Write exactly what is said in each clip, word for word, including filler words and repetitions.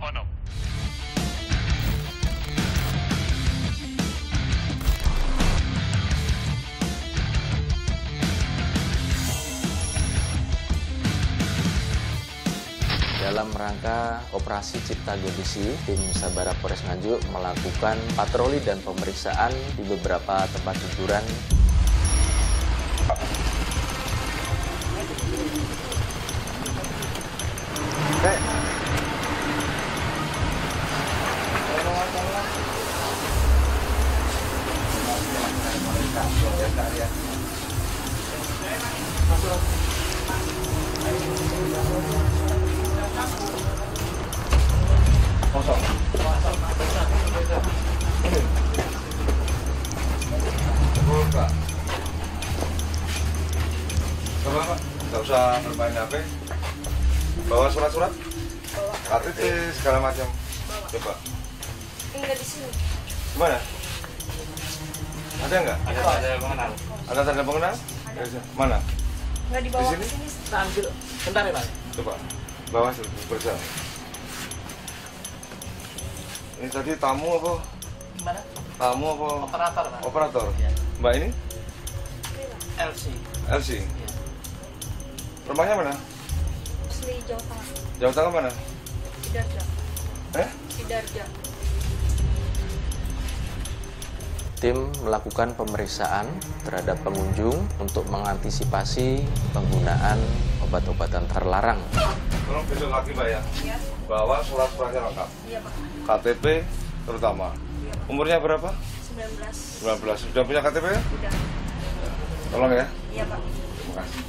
Kono. Dalam rangka operasi Cipta Kondisi, Tim Sabara Polres Nganjuk melakukan patroli dan pemeriksaan di beberapa tempat hiburan. Nggak usah bermain H P. Bawa surat-surat? Artis segala macam. Coba. Enggak di sini. Gimana? Ada nggak? Ada tanda pengenal. Ada tanda pengenal? Ada. Mana? Nggak dibawa di sini. Kita ambil. Bentar ya, Pak. Coba. Bawa surat. Ini tadi tamu apa? Gimana? Tamu apa? Operator, Pak. Operator. Ya. Mbak ini? L C. L C. Ya. Rumahnya mana? Asli Jawa Tengah. Jawa Tengah mana? Di Darja. Eh? Di Darja. Tim melakukan pemeriksaan terhadap pengunjung untuk mengantisipasi penggunaan obat-obatan terlarang. Tolong besok lagi, Mbak ya. Iya. Bawa surat-suratnya lengkap. Iya, Pak. K T P terutama. Iya, Pak. Umurnya berapa? sembilan belas. sembilan belas. Sudah punya K T P? Sudah. Tolong ya. Iya, Pak. Terima kasih.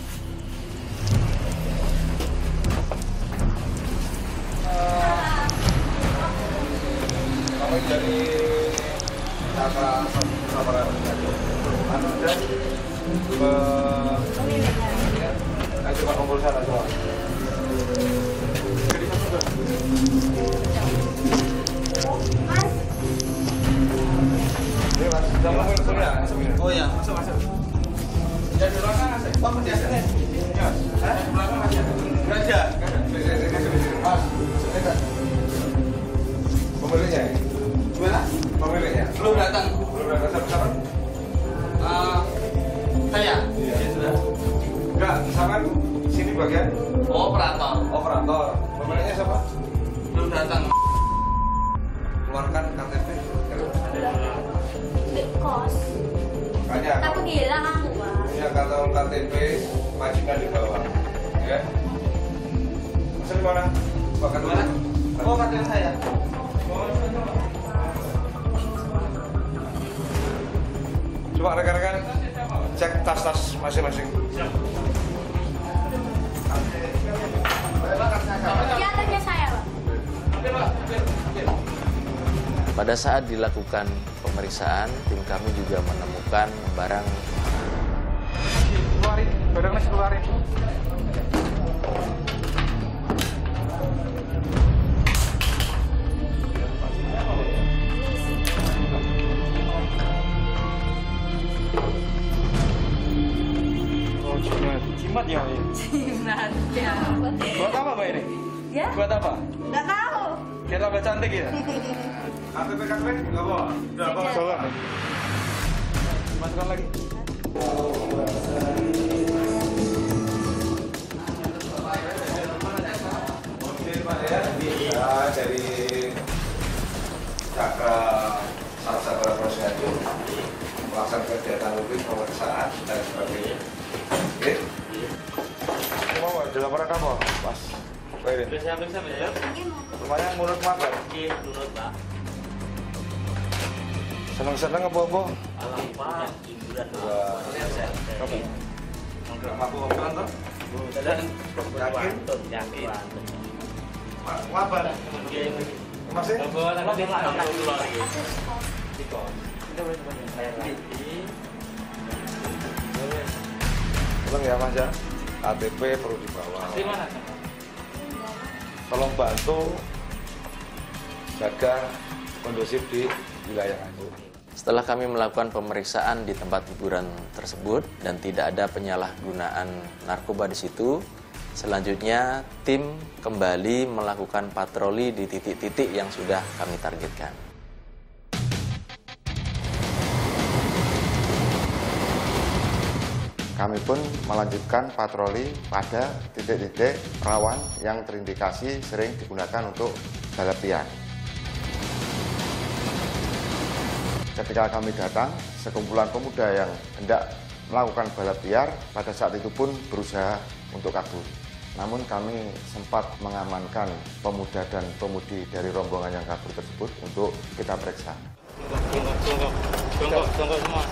Kami dari Cipta Sabara Polres Nganjuk coba kumpul sana soal. Ini mas, sudah mau minum sudah? Oh iya, masuk masuk. Jadi belakang mas, kamu di sini? Iya. Hah? Belakang mas ya? Raja. Mas, sudah. Pemiliknya? Gimana? Pemiliknya? Belum datang. Belum datang siapa-siapa? Uh, saya? Iya. Ya, sudah. Enggak, misalkan sini bagian? Oh, operator. Operator. Pemiliknya siapa? Belum datang. Keluarkan K T P. Bekos. Makanya. Aku gila kamu, Pak. Iya, kalau K T P, majikan di bawah. Ya. Masa di mana? Bahkan di mana? Oh, K T P saya. Coba rekan-rekan cek tas-tas masing-masing. Pada saat dilakukan pemeriksaan, tim kami juga menemukan barang. Keluarin, barangnya keluarin. Cimat ya? Cimat ya. Buat apa Mbak ini? Ya? Buat apa? Nggak tahu. Biar tambah cantik ya? K T P K T P nggak bawa? Nggak bawa. Salah. Masukkan lagi. Oke Pak ya, kita dari Cipta Sabara Polres Nganjuk melaksanakan kegiatan rutin pemeriksaan dan sebagainya. Oke. Mau ada laporan apa? Pas. Baik. Periksa-periksa ya. Rumahnya menurut Pak. Iya, menurut Pak. Senang-senang apa-apa? Alam Pak, hiburan. Oke. Enggak apa-apa kan? Jalan yakin, yakin. Apa? Masih? Bawa lagi lagi. Dikon. Kita boleh teman saya. Tolong ya Mas ya, K T P perlu dibawa. Tolong bantu jaga kondusif di wilayah Nganjuk. Setelah kami melakukan pemeriksaan di tempat hiburan tersebut dan tidak ada penyalahgunaan narkoba di situ, Selanjutnya, tim kembali melakukan patroli di titik-titik yang sudah kami targetkan. Kami pun melanjutkan patroli pada titik-titik rawan yang terindikasi sering digunakan untuk balapan. Ketika kami datang, sekumpulan pemuda yang hendak melakukan balap liar pada saat itu pun berusaha untuk kabur. Namun kami sempat mengamankan pemuda dan pemudi dari rombongan yang kabur tersebut untuk kita periksa. Tunggu, tunggu, tunggu, tunggu semua.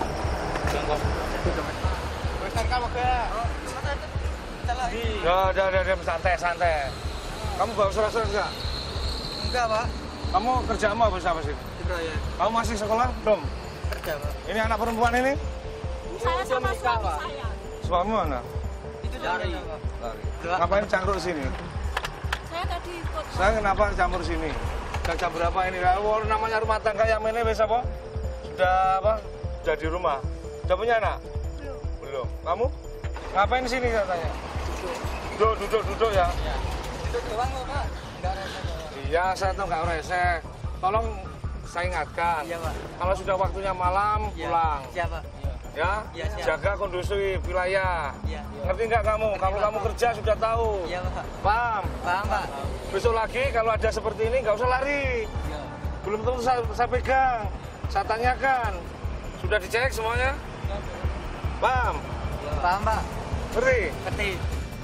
Tunggu. Bentar kamu ke. Udah, udah, udah, santai, santai. Kamu bawa surat-surat enggak? Enggak, Pak. Kamu kerjamu apa siapa sih? Kamu masih sekolah belum? Kerja, Pak. Ini anak perempuan ini? Saya sama suami saya. Suami mana? Itu lari. Lari. Ngapain campur sini? Saya tadi ikut. Saya kenapa campur sini? Sudah jam berapa ini? Oh, namanya rumah tangga yang ini bisa apa? Sudah apa? Sudah di rumah. Sudah punya anak? Belum. Belum. Kamu? Ngapain sini katanya? Duduk. Duduk, duduk, duduk ya. Iya. Duduk doang loh, Pak. Enggak rese. Iya, saya tuh enggak rese. Tolong saya ingatkan. Iya, Pak. Kalau sudah waktunya malam, pulang. Iya, Pak. Ya, ya jaga kondusi wilayah. Ya. Ngerti nggak kamu? Kalau kamu kerja sudah tahu. Ya, Pak. Paham? Paham, Pak. Besok lagi kalau ada seperti ini nggak usah lari. Ya. Belum tentu saya, saya pegang, saya tanyakan. Sudah dicek semuanya? Paham? Ya. Paham, Pak. Ngerti? Ngerti.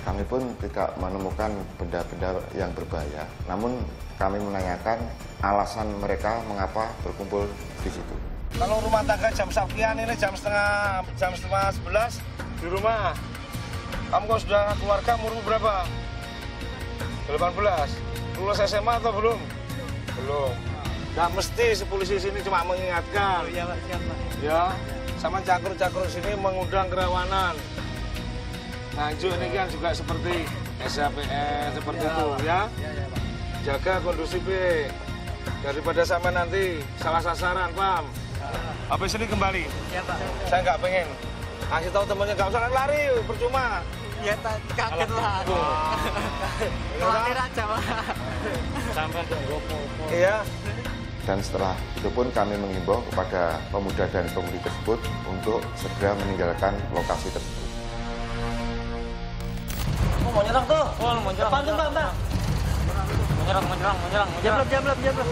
Kami pun tidak menemukan benda-benda yang berbahaya. Namun kami menanyakan alasan mereka mengapa berkumpul di situ. Kalau rumah tangga jam sekian ini jam setengah jam setengah sebelas di rumah. Kamu kalau sudah keluarga umurmu berapa? delapan belas. Lulus S M A atau belum? Belum. Nah, mesti polisi sini cuma mengingatkan. Oh, iya, siap, Pak. Ya, sama cakur-cakur sini mengundang kerawanan. Nganjuk ini kan juga seperti S H P N seperti ya, itu ya. Ya, ya, Pak. Jaga kondusif daripada sama nanti salah sasaran, paham? Habis ini kembali. Ya, Pak. Saya nggak pengen kasih tahu temannya nggak usah lari, percuma. Ya, Pak. Kaget lah. Khawatir aja, Pak. Sampai gopo. Iya. Dan setelah itu pun kami mengimbau kepada pemuda dan pemudi tersebut untuk segera meninggalkan lokasi tersebut. Oh, mau nyerang tuh. Oh, mau nyerang. Depan tuh, Mbak, Mbak. Mau nyerang, mau nyerang, mau nyerang. Jablap, jablap, jablap.